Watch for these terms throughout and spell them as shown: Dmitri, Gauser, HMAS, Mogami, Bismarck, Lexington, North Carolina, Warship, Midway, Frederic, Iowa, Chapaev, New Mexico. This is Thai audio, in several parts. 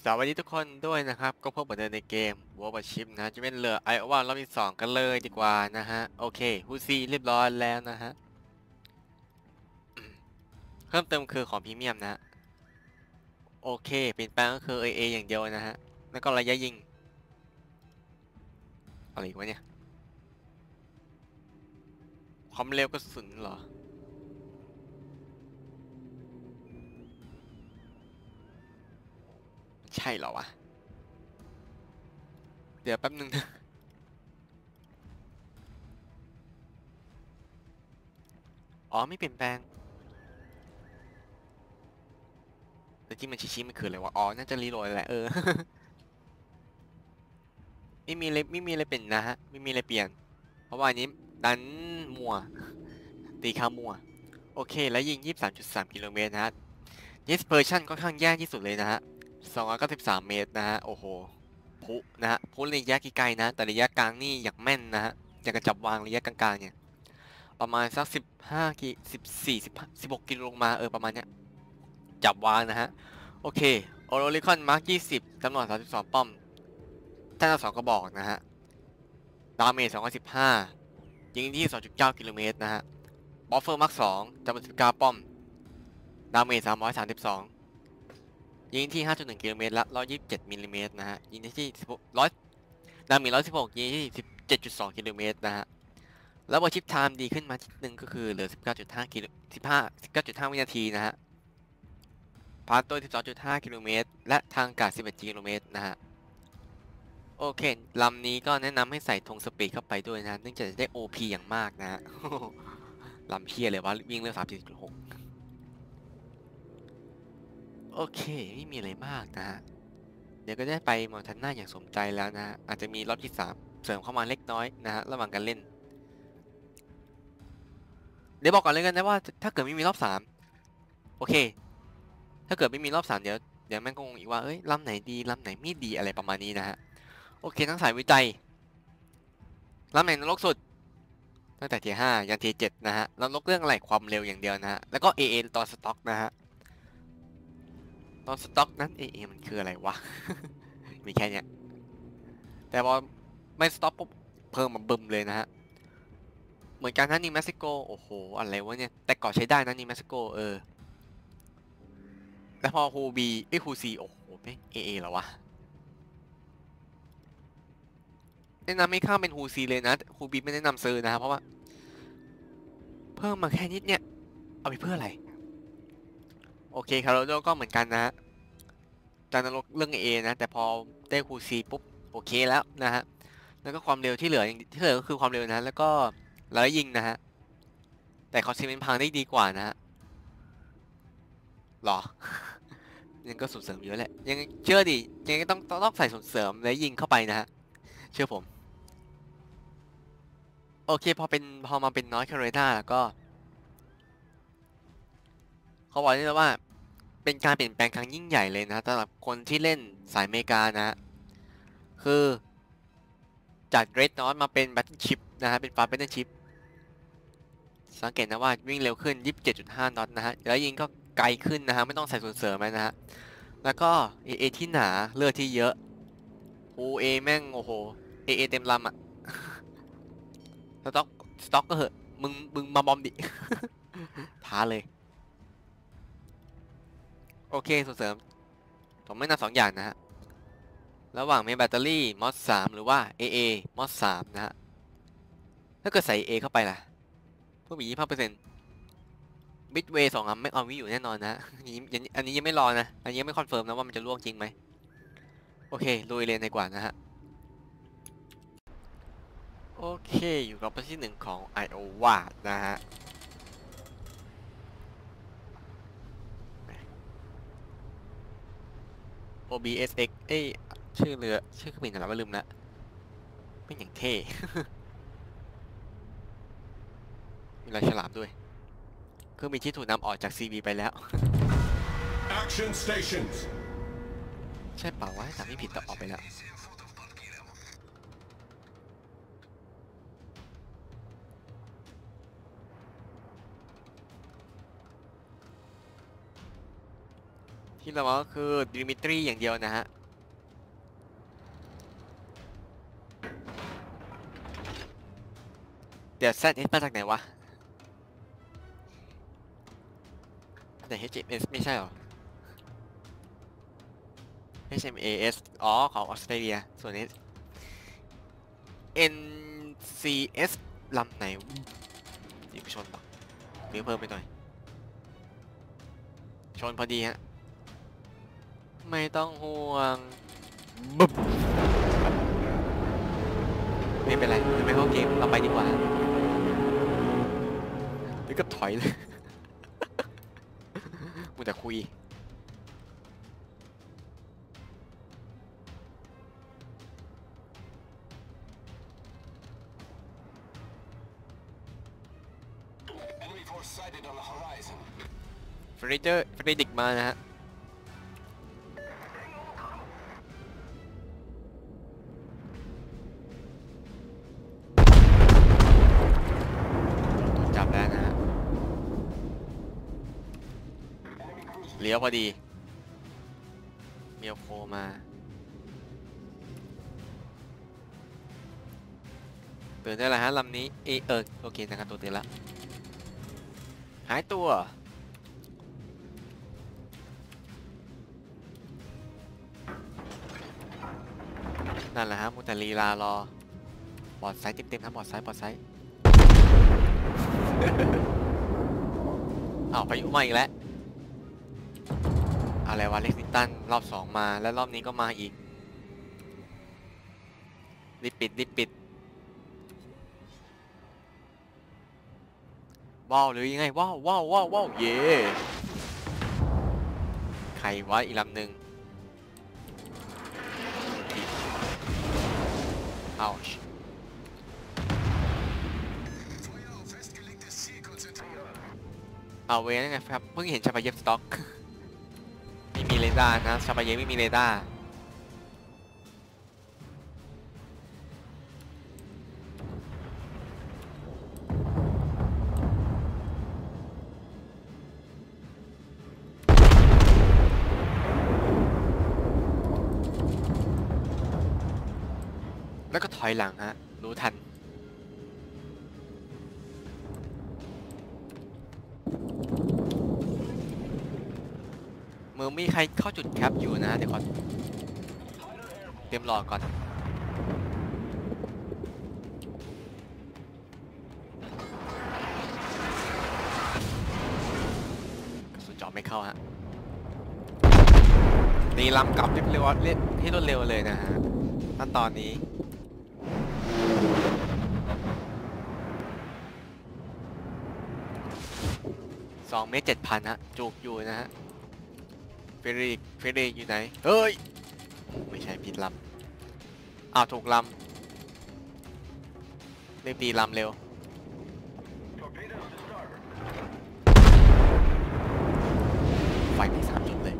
สวัสดีทุกคนด้วยนะครับก็พบเหมือนเดิมในเกม Warship นะจะเป็นเรือ Iowa รอบที่2กันเลยดีกว่านะฮะโอเคฮูซีเรียบร้อยแล้วนะฮะ เพิ่มเติมคือของพรีเมียมนะโอเคเปลี่ยนแปลงก็คือ AA อย่างเดียวนะฮะแล้วก็ระยะยิงอะไรอีกวะเนี่ยความเร็วกระสุนเหรอใช่เหรอวะเดี๋ยวแป๊บนึงนะอ๋อไม่เปลี่ยนแปลงแต่ที่มันชี้ๆมันคืออะไรวะอ๋อน่าจะรีโหลดแหละไม่มีอะไรเปลี่ยนนะฮะไม่มีอะไรเปลี่ยนเพราะว่าอันนี้ดันมัวตีข้ามัวโอเคแล้วยิง 23.3 กิโลเมตรนะฮะ dispersion ค่อนข้างแย่ที่สุดเลยนะฮะ293 เมตรนะฮะโอ้โหพุนะฮะพุระยะไกลๆนะแต่ระยะกลางนี่อย่างแม่นนะฮะอย่างกระจับวางระยะกลางๆเนี่ยประมาณสัก15 16 กิโลลงมาประมาณเนี้ยจับวางนะฮะโอเคโอโรลิคอนมาร์ค 20 จำนวน 32 ป้อมท่าน2กระบอกนะฮะดาเมจ 215 ยิงที่ 2.9 กิโลเมตรนะฮะบอฟเฟอร์มาร์ค 2 จำนวน 19 ป้อมดาเมจ 332ยิงที่ 5.1 กิโลเมตรละ 127 มิลลิเมตรนะฮะยิงที่16ดาเมจ 116 ยิงที่ 17.2 กิโลเมตรนะฮะแล้ววอร์ชิปไทม์ดีขึ้นมานิดนึงก็คือเหลือ 19.5 วินาทีนะฮะพาร์ตโต้ 12.5 กิโลเมตรและทางกาด 11 กิโลเมตรนะฮะโอเคลำนี้ก็แนะนำให้ใส่ธงสปีดเข้าไปด้วยนะเนื่องจากจะได้ OP อย่างมากนะฮะลำเพี้ยเลยวะวิ่งเร็ว 30.6โอเคไม่มีอะไรมากนะฮะเดี๋ยวก็ได้ไปมอนทันน่าอย่างสมใจแล้วนะอาจจะมีรอบที่3เสริมเข้ามาเล็กน้อยนะฮะระหว่างการเล่นเดี๋ยวบอกก่อนเลยกันนะว่าถ้าเกิดไม่มีรอบ3โอเคถ้าเกิดไม่มีรอบ3เดี๋ยวแม่งก็งงอีกว่าเอ้ยลำไหนดีลำไหนไม่ดีอะไรประมาณนี้นะฮะโอเคทั้งสายวิจัยลำไหนนรกสุดตั้งแต่เทียร์5ยันเทียร์7นะฮะนรกเรื่องอะไรความเร็วอย่างเดียวนะฮะแล้วก็ AA ตอนสต็อกนะฮะตอนสต็อกนั้น AA มันคืออะไรวะ มีแค่เนี้ยแต่พอไม่สต็อกปุ๊บเพิ่มมาบึมเลยนะฮะเหมือนกันนะนิวเม็กซิโกโอ้โหอะไรวะเนี่ยแต่ก่อนใช้ได้นะนิวเม็กซิโกแล้วพอฮูบีไอฮูซีโอ้โหไม่ AA เหรอวะแนะนำไม่ข้ามเป็นฮูซีเลยนะฮูบีไม่แนะนำซื้อนะเพราะว่าเพิ่มมาแค่นิดเนี้ยเอาไปเพื่ออะไรโอเคคาร์โรโดก็เหมือนกันนะฮะจานนรกเรื่อง AA นะแต่พอได้คูซีปุ๊บโอเคแล้วนะฮะแล้วก็ความเร็วที่เหลือก็คือความเร็วนะแล้วก็ระยะยิงนะฮะแต่คอนซีเมนต์พังได้ดีกว่านะฮะหรอ ยังก็ส่งเสริมเยอะแหละยังเชื่อดิยังต้องใส่ส่งเสริมและยิงเข้าไปนะฮะเชื่อผมโอเคพอมาเป็นนอร์ทแคโรไลนาแล้วก็เขาบอกนี่แล้วว่าเป็นการเปลี่ยนแปลงครั้งยิ่งใหญ่เลยนะสำหรับคนที่เล่นสายอเมริกานะฮะคือจากเรดนอตมาเป็นแบทเทิลชิพนะฮะเป็นฟาสต์แบทเทิลชิพสังเกตนะว่าวิ่งเร็วขึ้น 27.5 นอตนะฮะแล้วยิงก็ไกลขึ้นนะฮะไม่ต้องใส่ส่วนเสริมนะฮะแล้วก็ AA ที่หนาเลือดที่เยอะ OA แม่งโอ้โห AA เต็มลำอะสต็อกก็เหอะมึงมาบอมดิท้าเลยโอเคส่งเสริมผมไม่นำ2อย่างนะฮะระหว่างเมนแบตเตอรี่มอส3หรือว่า AA มอส3นะฮะถ้าเกิดใส่ AA เข้าไปล่ะเพิ่มอีก 25% Midway 2อ่ะไม่เอาวิอยู่แน่นอนนะอันนี้ยังไม่รอนะอันนี้ยังไม่คอนเฟิร์มนะว่ามันจะล่วงจริงไหมโอเคลุยเลนดีกว่านะฮะโอเคอยู่กับประเทศที่1ของ Iowa นะฮะOBSX เอ้ยชื่อเรือชื่อเครื่องบินอะไรวะลืมละเป็นอย่างเท่ มีลายฉลามด้วยเครื่องบินที่ถูกนำออกจาก CB ไปแล้ว Action Stations ใช่เปล่าวะถามไม่ผิดแต่ออกไปแล้ว ที่เราก็คือดิมิทรีอย่างเดียวนะฮะเดี๋ยว ZS มาจากไหนวะแต่ HMAS ไม่ใช่หรอ HMAS อ๋อของออสเตรเลียส่วน NCS ลำไหนยิงชนปะมีเพิ่มไปหน่อยชนพอดีฮะไม่ต้องห่วงบึ๊บไม่เป็นไรไม่เข้าเกมเราไปดีกว่าหรือก็ถอยเลยมึงจะคุยเฟรเดอร์เฟรดิกมานะฮะจับแล้วนะฮะเลี้ยวพอดีเมียวโคมาตื่นได้แล้วฮะลำนี้โอเคนะครับตัวตื่นแล้วหายตัวนั่นแหละฮะมุตลีลารอบอดไซต์เต็มๆครับบอดไซต์บอดไซต์อ้าวพายุมาอีกแล้วอะไรวะเล็กซิตันรอบ2มาและรอบนี้ก็มาอีกรีบปิดรีบปิดว้าวหรือยังไงว้าวว้าวว้าวเย่ใครวะอีกลำหนึ่งเอาเว้ยนั่นไงครับเพิ่งเห็นชาบาเยฟสต็อกไม่มีเรดาร์นะชาบาเยฟไม่มีเรดาร์แล้วก็ถอยหลังฮะรู้ทันมือมีใครเข้าจุดแคปอยู่นะเดี๋ยวก่อนเตรียมรอก่อนกระสุนจ่อไม่เข้าฮะตีลำกลับเร็วๆเล่นให้รวดเร็วเลยนะฮะขั้นตอนนี้2 เมตร 7,000ฮะจุกอยู่นะฮะเฟรดิกอยู่ไหนเฮ้ยไม่ใช่ผิดลำอ้าวถูกลำรีบตีลำเร็วไฟไป3 จุดเลย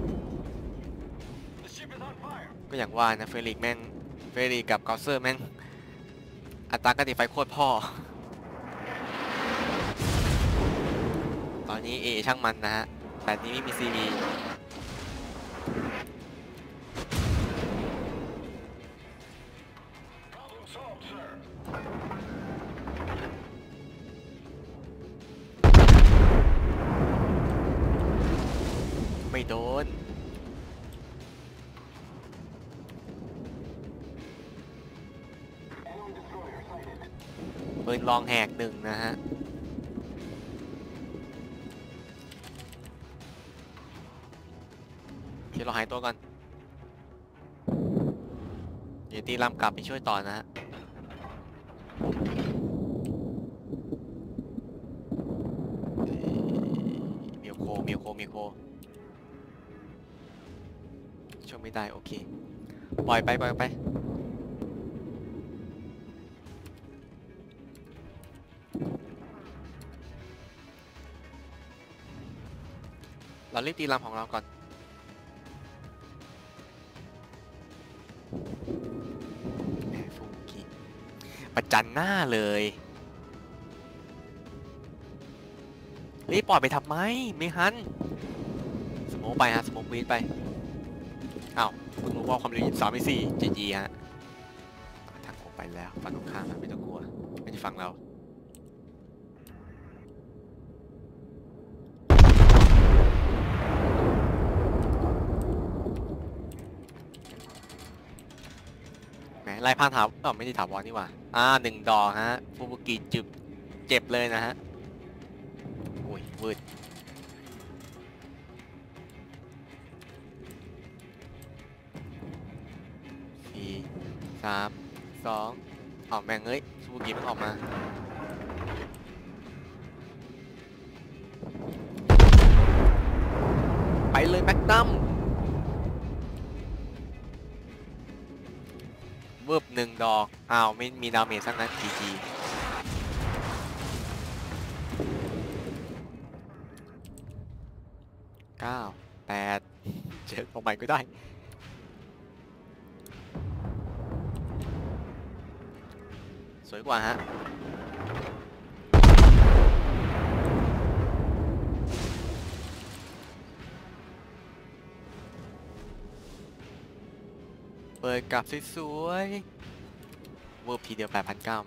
ก็อย่างว่านะเฟรดิกกับเกาเซอร์แม่งอัตราการติดไฟโคตรพ่อตอนนี้เอช่างมันนะฮะแต่นี้ไม่มีซีบีไม่โดนปืนลองแหก1นะฮะเราหายตัวก่อนเดี๋ยวตีลำกลับไปช่วยต่อนะฮะมีโคช่วยไม่ได้โอเคปล่อยไปเราเล่นตีลำของเราก่อนประจันหน้าเลยรีบปล่อยไปทำไมไม่ฮันส มองไปฮะสมองวีดไปอ้าวคุณรู้ว่าความเร็ว23.4จีฮะทางออกไปแล้วฝั่งตรงข้ามไม่ต้องกลัวไม่ใช่ฝั่งเราไล่ผ่านถาวรไม่ได้ถาวรนี่หว่าหนึ่งดอกฮะฟูบุกิจึบเจ็บเลยนะฮะโอ้ยมืด4 3 2ออกแมงเอ้ยฟูบุกิมันออกมาไปเลยแม็กนัมบึบ1ดอกอ้าวไม่มีดาเมจสักนัด GG 9 8เจอตรงใหม่ก็ได้สวยกว่าฮะเปิดกลับสวยๆเวอร์พีเดียว 8,900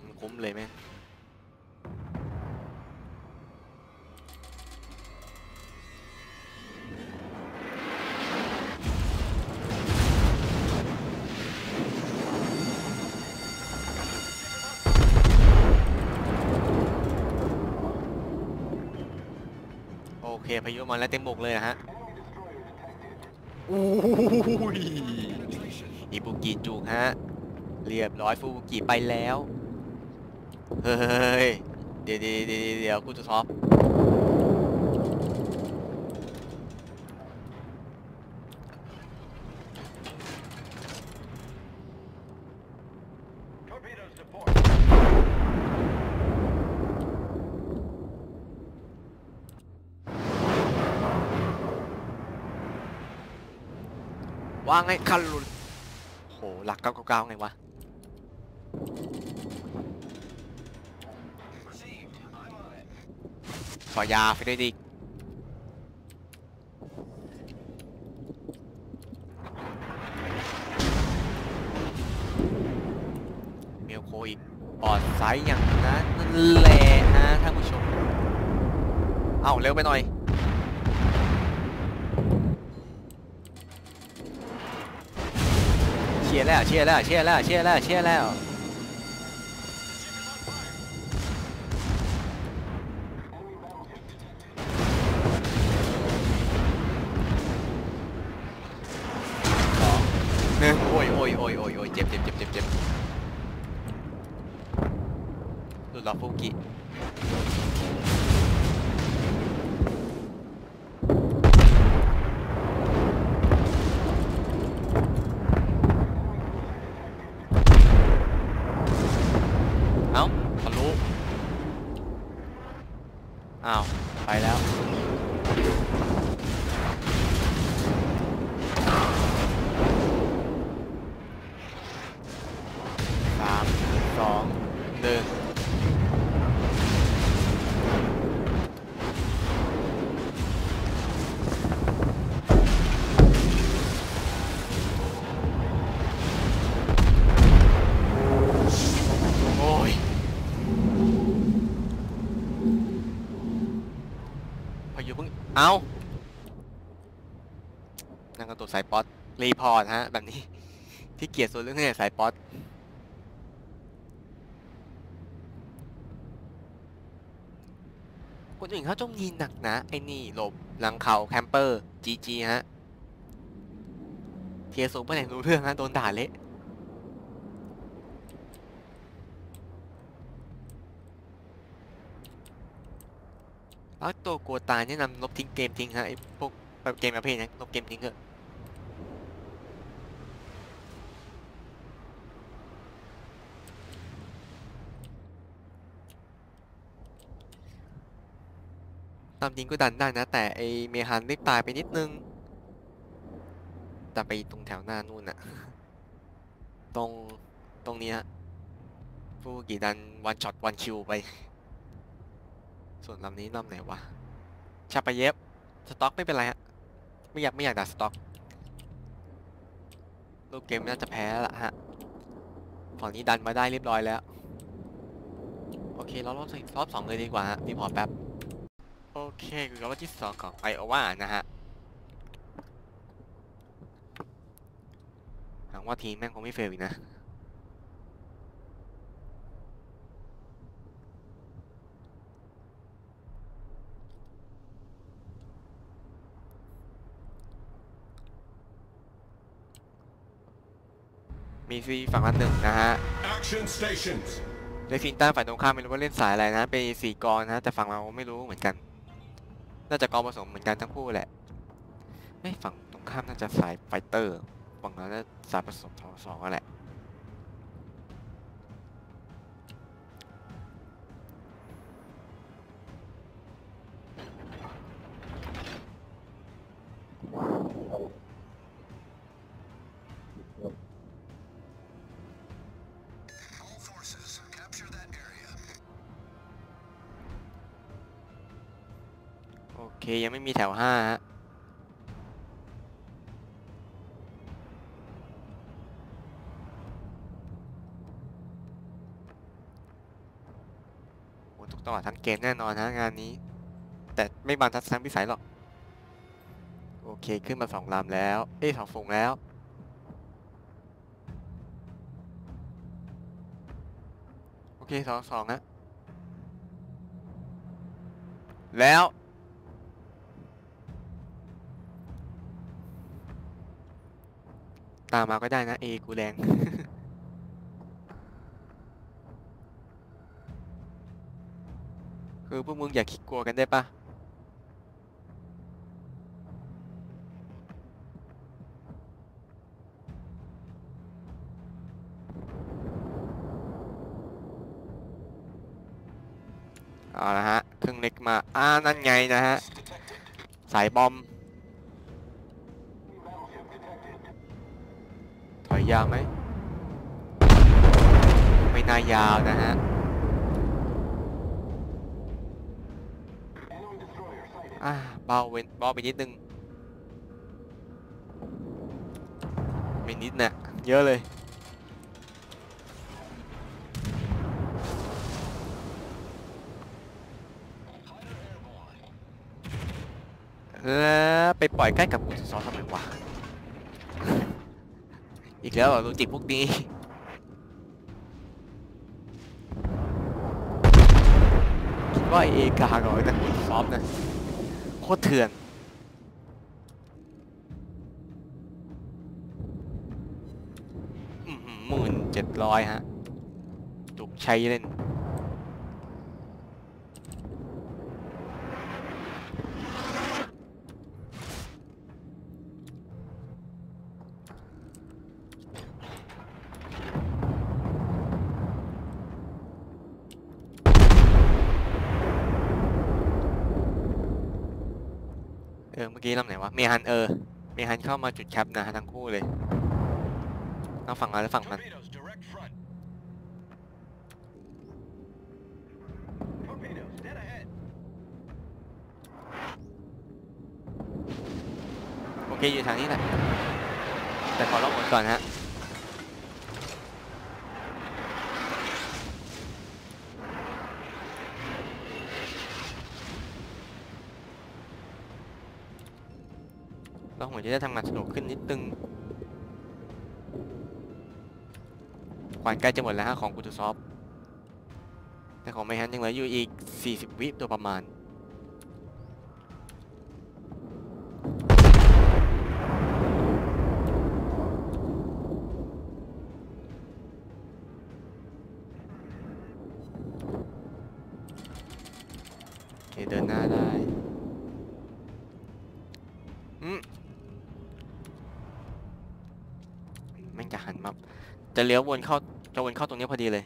มันคุ้มเลยไหมโอเคพายุมาแล้วเต็มบกเลยนะฮะอู้ยอิบุกิจูกฮะเรียบร้อยฟูบุกิไปแล้วเฮ้ยเดี๋ยวกูจะท็อปว่าไงคันลุนหลัก999ไงวะขอยาไปด้วยดิเมลโคอีกปอดไซส์อย่างนั้นแหละนะท่านผู้ชมเอาเร็วไปหน่อยเชียร์แล้วโอ้ยเจ็บหลุดล็อกฟูกิเอานั่งกระตุกสายป๊อตรีพอร์ตฮะแบบนี้ที่เกียดส่วนเรื่องเนี่ยสายป๊อตคนอื่นเขาจ้องยิงหนักนะไอ้นี่หลบหลังเขาแคมเปอร์จีจีฮะเทียสูงไปไหนรู้เรื่องฮะโดนด่าเละแล้วตัวกลัวตายแนะนำลบทิ้งเกมทิ้งฮะไอ้พวกเกมประเภทนี้ลบเกมทิ้งเถอะตามจริงก็ดันได้นะแต่ไอ้เมฮันได้ตายไปนิดนึงแต่ไปตรงแถวหน้านู่นอะตรงนี้ฮะฟูกิดันวันช็อตวันคิวไปส่วนลำนี้ลำไหนวะชาปาเย็บสต็อกไม่เป็นไรฮะ ไม่อยากดักสต็อกรูปเกมน่าจะแพ้แล้วล่ะฮะฝั่งนี้ดันมาได้เรียบร้อยแล้วโอเคเรารอบสองเลยดีกว่าฮะรีพอร์ตแป๊บโอเคคือรอบที่2ของ Iowa นะฮะหวังว่าทีมแม่งคงไม่เฟลอีกนะมีซีฝั่งละ1นะฮะเดฟินต้าฝ่ายตรงข้ามไม่รู้ว่าเล่นสายอะไรนะเป็น4กรนะแต่ฝั่งเราไม่รู้เหมือนกันน่าจะกรผสมเหมือนกันทั้งคู่แหละไม่ฝั่งตรงข้ามน่าจะสายไฟเตอร์ฝั่งเราน่าสายผสม2แหละโอเคยังไม่มีแถว5ฮะโอ้ทุกต่อทั้งเกมแน่นอนฮะงานนี้แต่ไม่บานทัดทั้งพิสัยหรอกโอเคขึ้นมา2ลำแล้วเอ้ย2ฝูงแล้วโอเค2-2ฮะแล้วตามมาก็ได้นะเอกูแรงคือพวกมึงอย่าคิดกลัวกันได้ปะเอาละฮะครึ่งเล็กมานั่นไงนะฮะสายบอมยาวไหมไม่น่ายาวนะฮะเบาไปนิดนึงไม่นิดนะเยอะเลยแล้วไปปล่อยใกล้กับซอสทำไมวะอีกแล้วลูจิกพวกนี้คิดว่าเอกาหน่อยแต่คุณซอฟนะโคตรเถื่อน1700ฮะจุกชัยเล่นเมื่อกี้ลำไหนวะเมฮันเข้ามาจุดแคปนะทั้งคู่เลยทั้งฝั่งเราและฝั่งมันโอเคอยู่ทางนี้แหละแต่ขอล็อกหมดก่อนฮะเราเหมือนจะได้ทำงานสนุกขึ้นนิดนึงขวานใกล้จะหมดแล้วฮะของกูทูซอฟแต่ของไมฮันยังเหลืออยู่อีก40วิตัวประมาณโอเคเดินหน้าได้จะเลี้ยววนเข้าตรงนี้พอดีเลย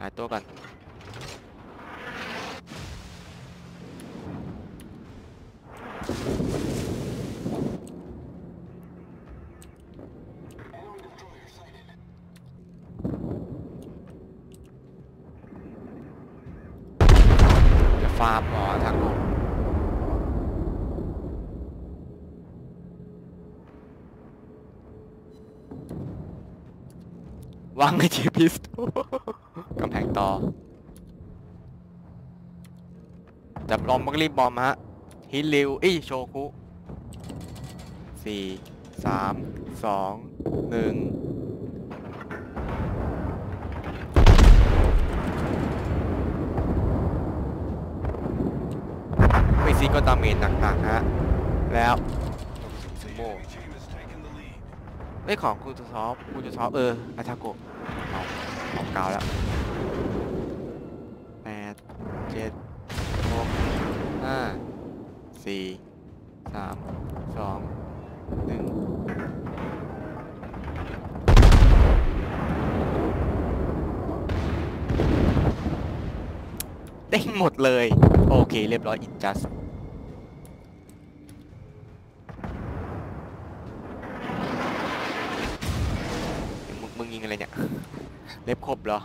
หาตัวก่อนจะฟาบหรอทางลง วางไอ้จีพิสโตกำแพงต่อจับบอมก็รีบบอมฮะฮิลิวอี้โชคุ4 3 2 1ไอซีก็ตามเมนต่างๆฮะแล้วโม่ไอของกูจะซอฟอาชาโกะของเก่าแล้ว8 7 6 5 4 3 2 1เด้งหมดเลยโอเคเรียบร้อยอินจัสมึงยิงอะไรเนี่ยเล็บครบเหรอ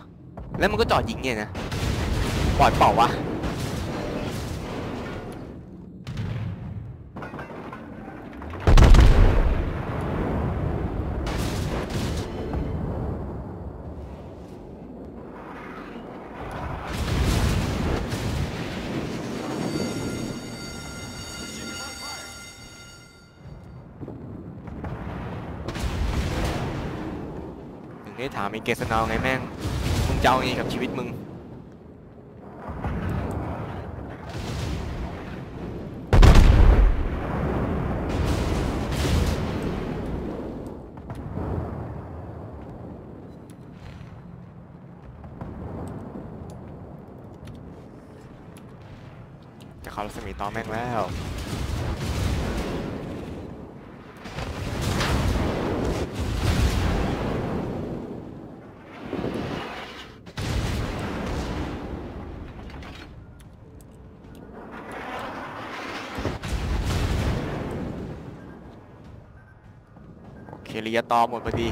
แล้วมันก็จอดยิงเนี่ยนะปล่อยเปล่าวะถามไอ้เกสนาไงแม่งมึงจะเอาไงกับชีวิตมึงจะเข้ารัศมีต่อแม่งแล้วเรียตอหมดพอดี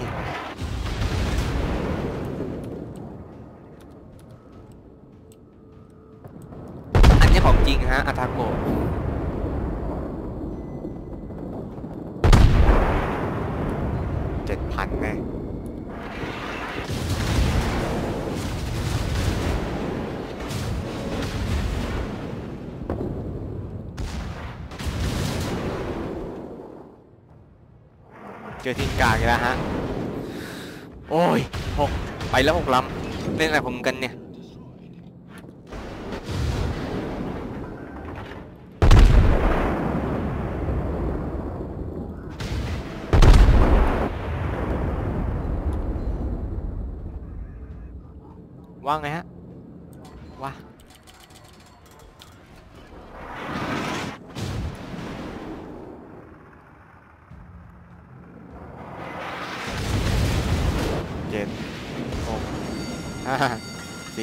อันนี้ของจริงฮะอาทาโกะ7,000ไงเจอทิ้งกากแล้วฮะโอ้ย6ไปแล้ว6ลำเล่นอะไรผมกันเนี่ยว่าไงฮะว่า4 3 2 1ปล่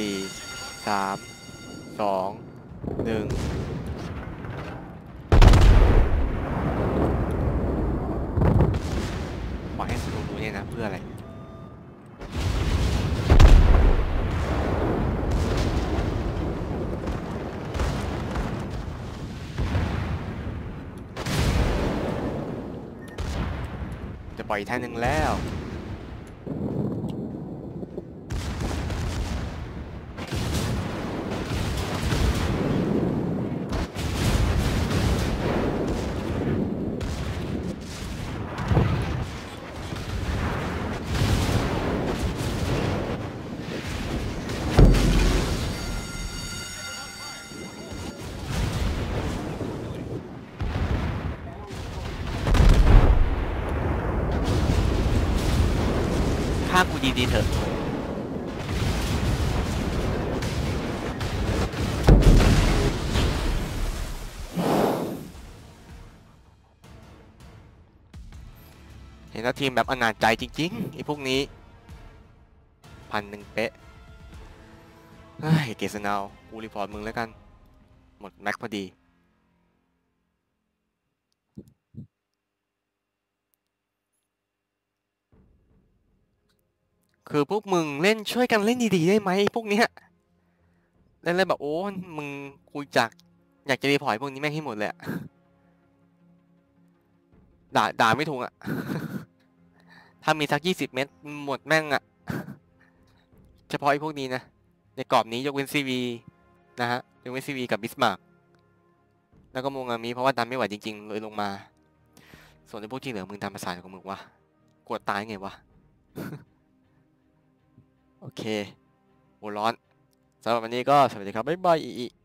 อยให้สนุกดูเนี่ยนะเพื่ออะไรจะปล่อยท่านึงแล้วถ้ากูดีๆเถอะเห็นแล้วทีมแบบอนาจใจจริงๆไอ้พวกนี้1,000เป๊ะเฮ้ยเกสนากูรีพอร์ตมึงแล้วกันหมดแม็กพอดีคือพวกมึงเล่นช่วยกันเล่นดีๆได้ไหมพวกเนี้ยเล่นเลยแบบโอ้มึงกูจักอยากจะรีพอร์ตพวกนี้แม่งให้หมดเลยด่าไม่ถูกอ่ะถ้ามีสัก20 เม็ดหมดแม่งอ่ะ เฉพาะไอ้พวกนี้นะในกรอบนี้ยกเว้น CV นะฮะยกเว้น CV กับบิสมาร์กแล้วก็โมงามิเพราะว่าดันไม่ไหวจริงๆเลยลงมาส่วนในพวกที่เหลือมึงทำภาษาของมึงวะกวดตายไงวะ โอเคโหร้อนสำหรับวันนี้ก็สวัสดีครับบ๊ายบาย